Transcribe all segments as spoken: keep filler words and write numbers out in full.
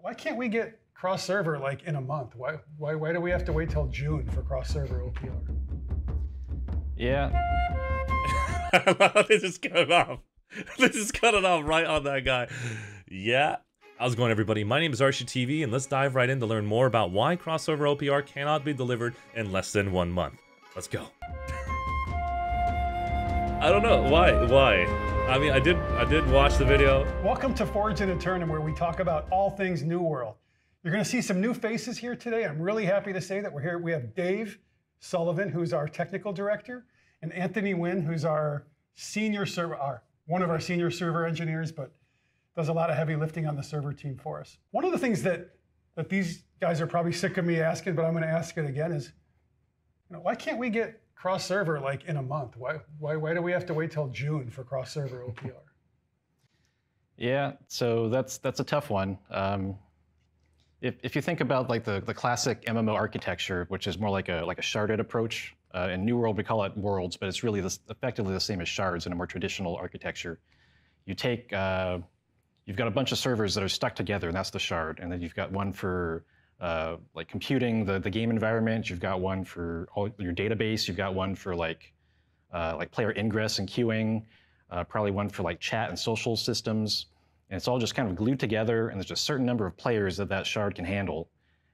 Why can't we get cross-server like in a month? Why, why, why do we have to wait till June for cross-server O P R? Yeah. This is cut it off. This is cut it off right on that guy. Yeah. How's it going, everybody? My name is ArsheeTV, and let's dive right in to learn more about why crossover O P R cannot be delivered in less than one month. Let's go. I don't know why. Why? I mean, I did. I did watch the video. Welcome to Forge and Eternum, where we talk about all things New World. You're going to see some new faces here today. I'm really happy to say that we're here. We have Dave Sullivan, who's our technical director, and Anthony Wynn, who's our senior server, our, one of our senior server engineers, but does a lot of heavy lifting on the server team for us. One of the things that, that these guys are probably sick of me asking, but I'm gonna ask it again is, you know, why can't we get cross-server like in a month? Why, why, why do we have to wait till June for cross-server O P R? Yeah, so that's, that's a tough one. Um, If, if you think about like the, the classic M M O architecture, which is more like a like a sharded approach, uh, in New World we call it worlds, but it's really this, effectively the same as shards in a more traditional architecture. You take, uh, you've got a bunch of servers that are stuck together, and that's the shard, and then you've got one for uh, like computing the, the game environment, you've got one for all your database, you've got one for like uh, like player ingress and queuing, uh, probably one for like chat and social systems. And it's all just kind of glued together, and there's just a certain number of players that that shard can handle.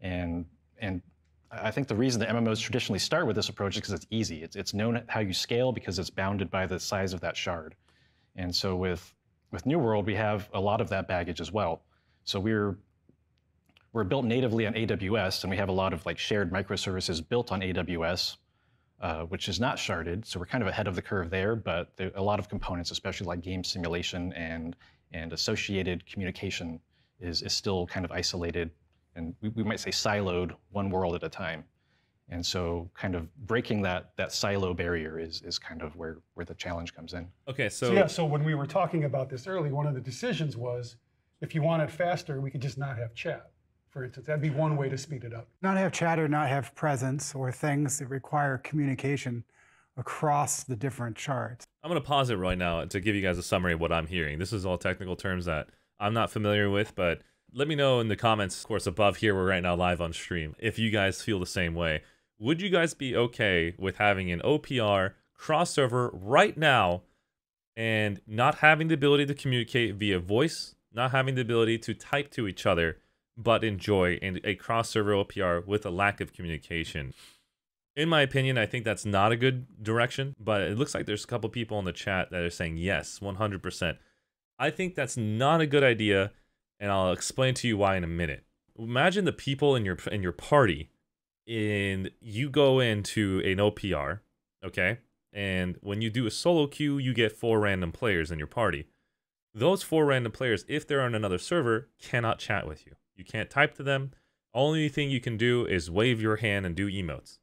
And, and I think the reason that M M Os traditionally start with this approach is because it's easy. It's, it's known how you scale because it's bounded by the size of that shard. And so with, with New World, we have a lot of that baggage as well. So we're, we're built natively on A W S, and we have a lot of like shared microservices built on A W S, uh, which is not sharded. So we're kind of ahead of the curve there, but there, a lot of components, especially like game simulation and and associated communication is, is still kind of isolated, and we, we might say siloed, one world at a time. And so kind of breaking that that silo barrier is, is kind of where, where the challenge comes in. Okay, so, so... Yeah, so when we were talking about this early, one of the decisions was, if you want it faster, we could just not have chat, for instance. That'd be one way to speed it up. Not have chat or not have presence or things that require communication across the different charts. I'm going to pause it right now to give you guys a summary of what I'm hearing. This is all technical terms that I'm not familiar with, but let me know in the comments, of course, above here. We're right now live on stream. If you guys feel the same way, would you guys be okay with having an O P R crossover right now and not having the ability to communicate via voice, not having the ability to type to each other, but enjoy a crossover O P R with a lack of communication? In my opinion, I think that's not a good direction, but it looks like there's a couple people in the chat that are saying yes, one hundred percent. I think that's not a good idea, and I'll explain to you why in a minute. Imagine the people in your in your party, and you go into an O P R, okay? And when you do a solo queue, you get four random players in your party. Those four random players, if they're on another server, cannot chat with you. You can't type to them. Only thing you can do is wave your hand and do emotes.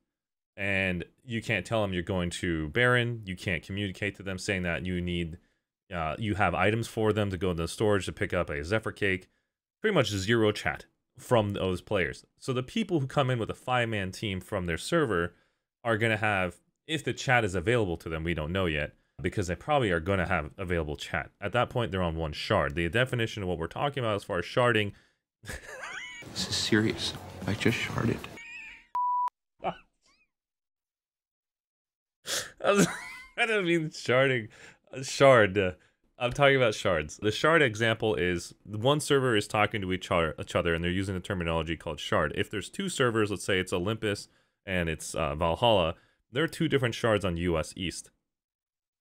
And you can't tell them you're going to Baron. You can't communicate to them saying that you need, uh, you have items for them to go into the storage to pick up a Zephyr Cake. Pretty much zero chat from those players. So the people who come in with a five-man team from their server are going to have, if the chat is available to them, we don't know yet, because they probably are going to have available chat. At that point, they're on one shard. The definition of what we're talking about as far as sharding. This is serious. I just sharded. I, was, I don't mean sharding, shard. Uh, I'm talking about shards. The shard example is one server is talking to each other, each other and they're using a terminology called shard. If there's two servers, let's say it's Olympus and it's uh, Valhalla, there are two different shards on U S East.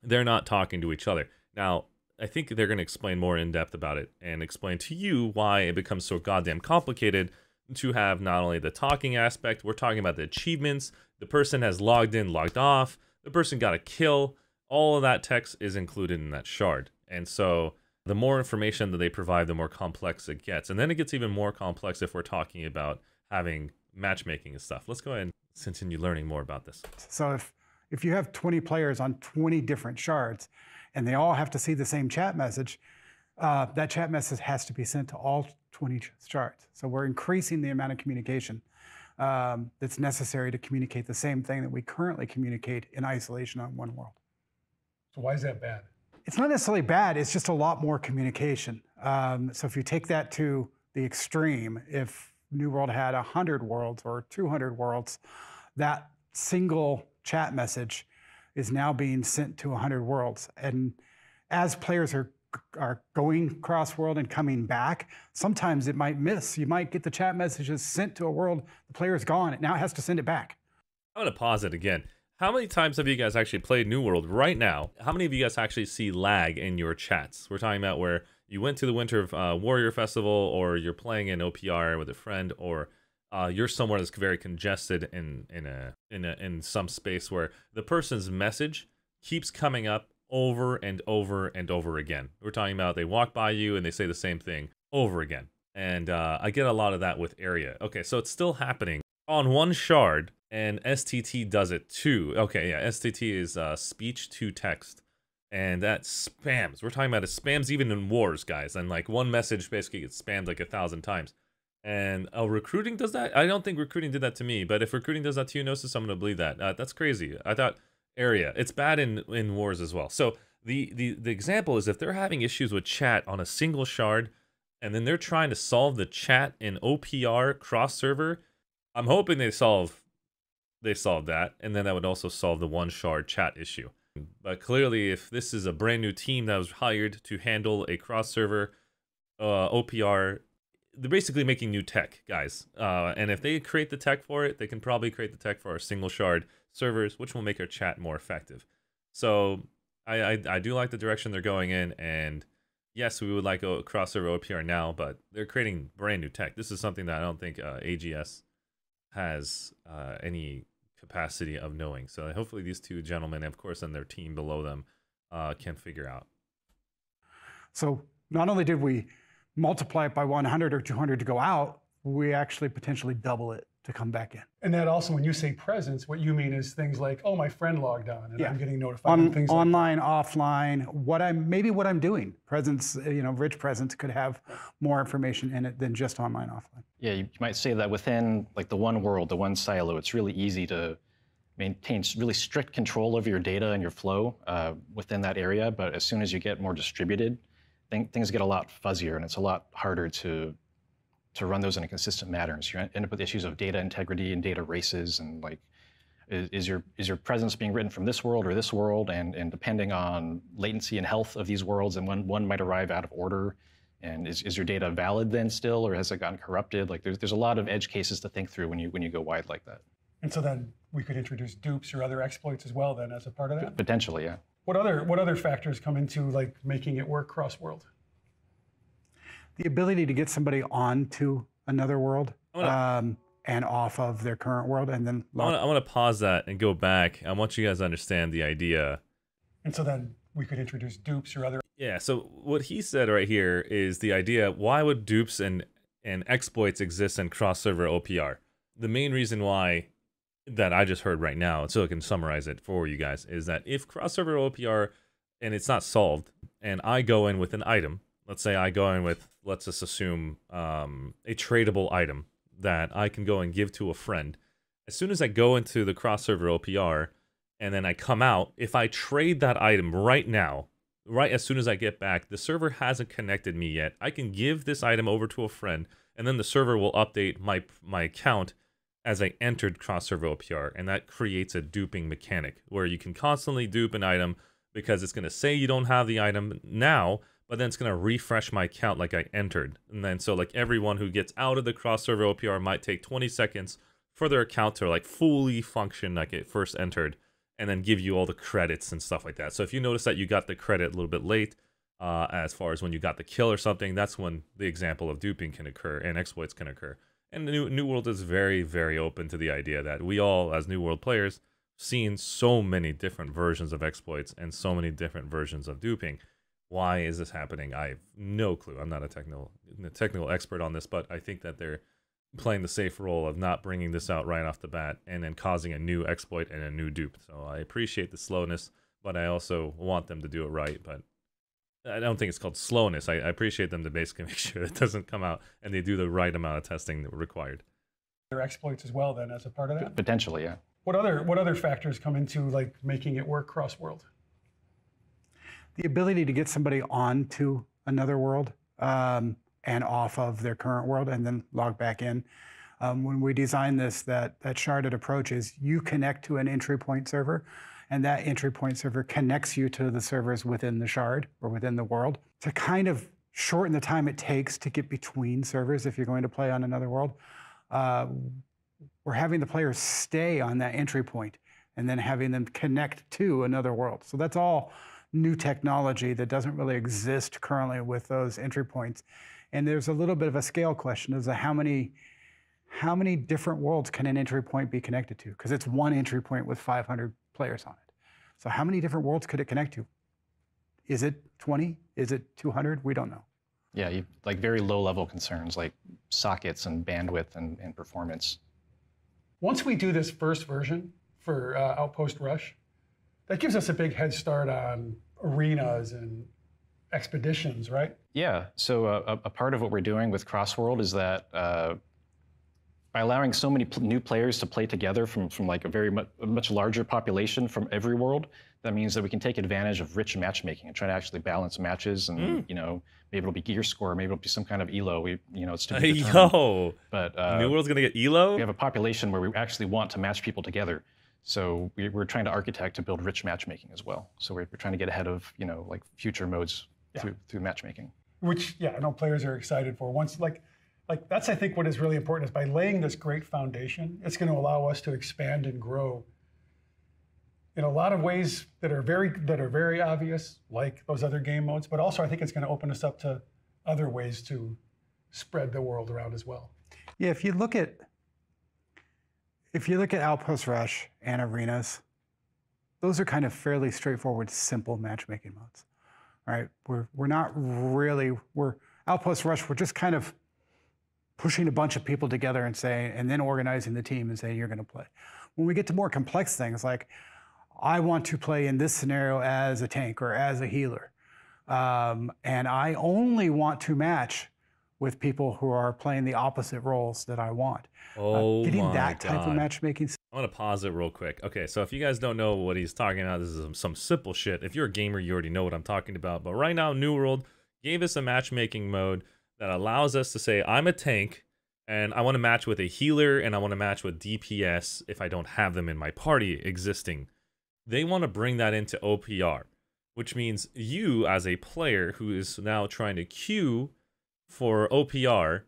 They're not talking to each other. Now, I think they're going to explain more in depth about it and explain to you why it becomes so goddamn complicated to have not only the talking aspect, we're talking about the achievements, the person has logged in, logged off, the person got a kill, all of that text is included in that shard. And so the more information that they provide, the more complex it gets. And then it gets even more complex if we're talking about having matchmaking and stuff. Let's go ahead and continue learning more about this. So if, if you have twenty players on twenty different shards and they all have to see the same chat message, uh, that chat message has to be sent to all twenty shards. So we're increasing the amount of communication Um, that's necessary to communicate the same thing that we currently communicate in isolation on one world. So why is that bad? It's not necessarily bad, it's just a lot more communication. Um, so if you take that to the extreme. If New World had one hundred worlds or two hundred worlds, that single chat message is now being sent to one hundred worlds. And as players are are going cross-world and coming back, sometimes it might miss. You might get the chat messages sent to a world, the player's gone, it now has to send it back. I'm gonna pause it again. How many times have you guys actually played New World right now? How many of you guys actually see lag in your chats? We're talking about where you went to the Winter uh, Warrior Festival, or you're playing an O P R with a friend, or Uh, you're somewhere that's very congested in in a in a in some space where the person's message keeps coming up over and over and over again. We're talking about they walk by you and they say the same thing over again. And uh, I get a lot of that with area. Okay, so it's still happening on one shard, and S T T does it too. Okay, yeah, S T T is uh, speech to text, and that spams. We're talking about it spams even in wars, guys. And like one message basically gets spammed like a thousand times. And oh, recruiting does that? I don't think recruiting did that to me, but if recruiting does that to you, Gnosis, I'm gonna believe that. Uh, that's crazy. I thought area. It's bad in in wars as well. So the the the example is if they're having issues with chat on a single shard, and then they're trying to solve the chat in O P R cross server. I'm hoping they solve they solve that, and then that would also solve the one shard chat issue. But clearly, if this is a brand new team that was hired to handle a cross server uh, O P R. They're basically making new tech, guys. Uh, and if they create the tech for it, they can probably create the tech for our single shard servers, which will make our chat more effective. So I, I, I do like the direction they're going in. And yes, we would like a cross-server O P R now, but they're creating brand new tech. This is something that I don't think uh, A G S has uh, any capacity of knowing. So hopefully these two gentlemen, of course, and their team below them uh, can figure out. So not only did we multiply it by one hundred or two hundred to go out, we actually potentially double it to come back in. And that also, when you say presence, what you mean is things like, oh, my friend logged on and yeah. I'm getting notified. On, and things online, like offline, what I'm, maybe what I'm doing. Presence, you know, rich presence could have more information in it than just online, offline. Yeah, you might say that within like the one world, the one silo, it's really easy to maintain really strict control over your data and your flow uh, within that area. But as soon as you get more distributed, things get a lot fuzzier, and it's a lot harder to to run those in a consistent manner. So you end up with issues of data integrity and data races, and like, is, is your is your presence being written from this world or this world, and and depending on latency and health of these worlds, and when one might arrive out of order, and is is your data valid then still, or has it gotten corrupted? Like, there's there's a lot of edge cases to think through when you when you go wide like that. And so then we could introduce dupes or other exploits as well then as a part of that. Potentially, yeah. What other, what other factors come into like making it work cross-world? The ability to get somebody onto another world um, and off of their current world, and then I want to pause that and go back. I want you guys to understand the idea. And so then we could introduce dupes or other. Yeah. So what he said right here is the idea. Why would dupes and and exploits exist in cross-server O P R? The main reason why, that I just heard right now, so I can summarize it for you guys, is that if cross-server O P R and it's not solved, and I go in with an item, let's say I go in with, let's just assume um, a tradable item that I can go and give to a friend. As soon as I go into the cross-server O P R and then I come out, if I trade that item right now, right as soon as I get back, the server hasn't connected me yet. I can give this item over to a friend, and then the server will update my my account as I entered cross-server O P R, and that creates a duping mechanic where you can constantly dupe an item because it's going to say you don't have the item now, but then it's going to refresh my account like I entered. And then so like everyone who gets out of the cross-server O P R might take twenty seconds for their account to like fully function like it first entered, and then give you all the credits and stuff like that. So if you notice that you got the credit a little bit late, uh, as far as when you got the kill or something, that's when the example of duping can occur and exploits can occur. And the New, New World is very, very open to the idea that we all, as New World players, seen so many different versions of exploits and so many different versions of duping. Why is this happening? I have no clue. I'm not a technical, a technical expert on this, but I think that they're playing the safe role of not bringing this out right off the bat and then causing a new exploit and a new dupe. So I appreciate the slowness, but I also want them to do it right, but I don't think it's called slowness. I, I appreciate them to basically make sure it doesn't come out and they do the right amount of testing that required. Their exploits as well then as a part of that? Potentially, yeah. What other, what other factors come into like making it work cross-world? The ability to get somebody onto another world um, and off of their current world and then log back in. Um, when we designed this, that, that sharded approach is you connect to an entry point server, and that entry point server connects you to the servers within the shard or within the world to kind of shorten the time it takes to get between servers if you're going to play on another world. Uh, we're having the players stay on that entry point and then having them connect to another world. So that's all new technology that doesn't really exist currently with those entry points. And there's a little bit of a scale question as to how many How many different worlds can an entry point be connected to? Because it's one entry point with five hundred players on it. So how many different worlds could it connect to? Is it twenty? Is it two hundred? We don't know. Yeah, you, like very low-level concerns like sockets and bandwidth and, and performance. Once we do this first version for uh, Outpost Rush, that gives us a big head start on arenas and expeditions, right? Yeah, so uh, a part of what we're doing with Crossworld is that uh, by allowing so many pl new players to play together from, from like a very mu a much larger population from every world, that means that we can take advantage of rich matchmaking and try to actually balance matches. And mm. you know, maybe it'll be gear score, maybe it'll be some kind of Elo. We, you know, it's to be determined. Yo, but uh, New World's gonna get Elo. We have a population where we actually want to match people together, so we, we're trying to architect to build rich matchmaking as well. So we're, we're trying to get ahead of you know like future modes yeah. through through matchmaking. Which yeah, I know players are excited for once like. Like that's, I think, what is really important is by laying this great foundation, it's going to allow us to expand and grow in a lot of ways that are very that are very obvious, like those other game modes. But also, I think it's going to open us up to other ways to spread the world around as well. Yeah, if you look at if you look at Outpost Rush and Arenas, those are kind of fairly straightforward, simple matchmaking modes. All right, we're we're not really we're Outpost Rush. We're just kind of pushing a bunch of people together and saying, and then organizing the team and saying, you're going to play. When we get to more complex things, like I want to play in this scenario as a tank or as a healer, um, and I only want to match with people who are playing the opposite roles that I want. Oh, uh, getting my that God. type of matchmaking. I want to pause it real quick. Okay, so if you guys don't know what he's talking about, this is some, some simple shit. If you're a gamer, you already know what I'm talking about. But right now, New World gave us a matchmaking mode that allows us to say, I'm a tank, and I want to match with a healer, and I want to match with D P S if I don't have them in my party existing. They want to bring that into O P R, which means you, as a player who is now trying to queue for O P R,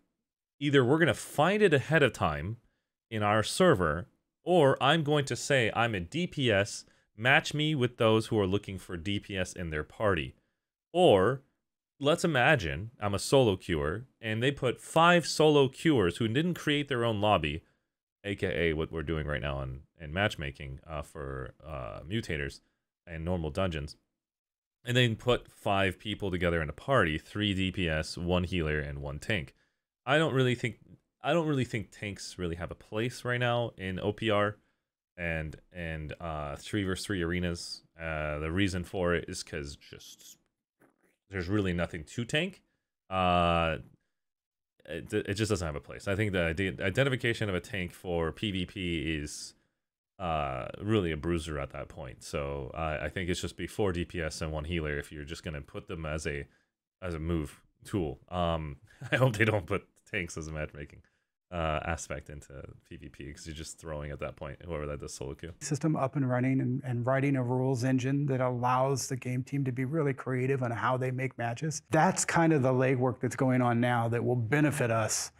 either we're going to find it ahead of time in our server, or I'm going to say, I'm a D P S, match me with those who are looking for D P S in their party. Or let's imagine I'm a solo queuer, and they put five solo queuers who didn't create their own lobby, aka what we're doing right now in, in matchmaking uh, for uh, mutators and normal dungeons, and they put five people together in a party: three D P S, one healer, and one tank. I don't really think I don't really think tanks really have a place right now in O P R, and and uh, three versus three arenas. Uh, the reason for it is because just there's really nothing to tank. Uh, it, it just doesn't have a place. I think the ident identification of a tank for PvP is uh, really a bruiser at that point. So uh, I think it's just be four D P S and one healer if you're just going to put them as a as a move tool. Um, I hope they don't put tanks as a matchmaking uh, aspect into PvP, because you're just throwing at that point, whoever that does solo queue. System up and running and, and writing a rules engine that allows the game team to be really creative on how they make matches. That's kind of the legwork that's going on now that will benefit us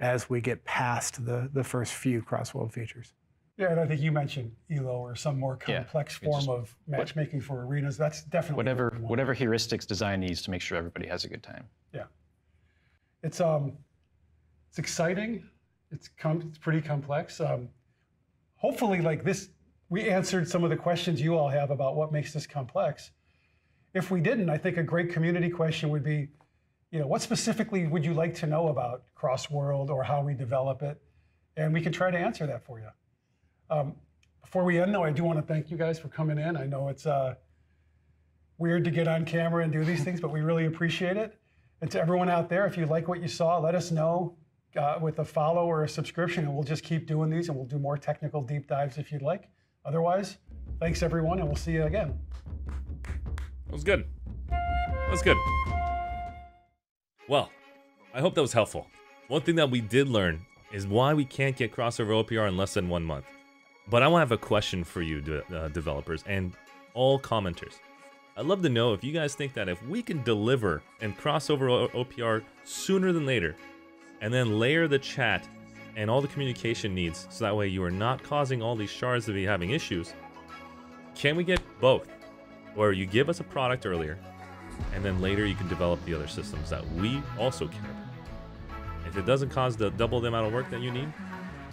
as we get past the, the first few cross-world features. Yeah, and I think you mentioned Elo or some more complex yeah, form just, of matchmaking what, for arenas. That's definitely whatever what whatever heuristics design needs to make sure everybody has a good time. Yeah, it's um, it's exciting. It's, com it's pretty complex. Um, hopefully, like this, we answered some of the questions you all have about what makes this complex. If we didn't, I think a great community question would be, you know, what specifically would you like to know about Crossworld or how we develop it? And we can try to answer that for you. Um, before we end, though, I do want to thank you guys for coming in. I know it's uh, weird to get on camera and do these things, but we really appreciate it. And to everyone out there, if you like what you saw, let us know. Uh, with a follow or a subscription, and we'll just keep doing these, and we'll do more technical deep dives if you'd like. Otherwise, thanks everyone, and we'll see you again. That was good. That was good. Well, I hope that was helpful. One thing that we did learn is why we can't get crossover O P R in less than one month. But I want to have a question for you de uh, developers and all commenters. I'd love to know if you guys think that if we can deliver and crossover O P R sooner than later, and then layer the chat and all the communication needs, so that way you are not causing all these shards to be having issues, can we get both? Or you give us a product earlier, and then later you can develop the other systems that we also care about. If it doesn't cause the double the amount of work that you need,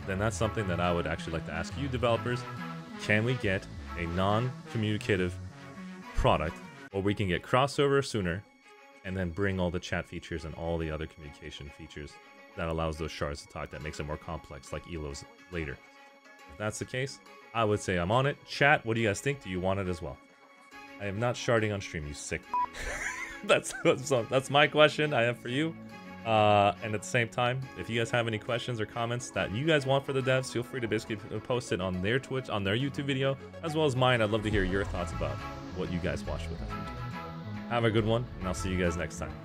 then that's something that I would actually like to ask you developers. Can we get a non-communicative product where we can get crossover sooner and then bring all the chat features and all the other communication features that allows those shards to talk, that makes it more complex, like Elo's later? If that's the case, I would say I'm on it. Chat, what do you guys think? Do you want it as well? I am not sharding on stream, you sick. that's, that's that's my question I have for you. Uh, and at the same time, if you guys have any questions or comments that you guys want for the devs, feel free to basically post it on their Twitch, on their YouTube video, as well as mine. I'd love to hear your thoughts about what you guys watched with us. Have a good one, and I'll see you guys next time.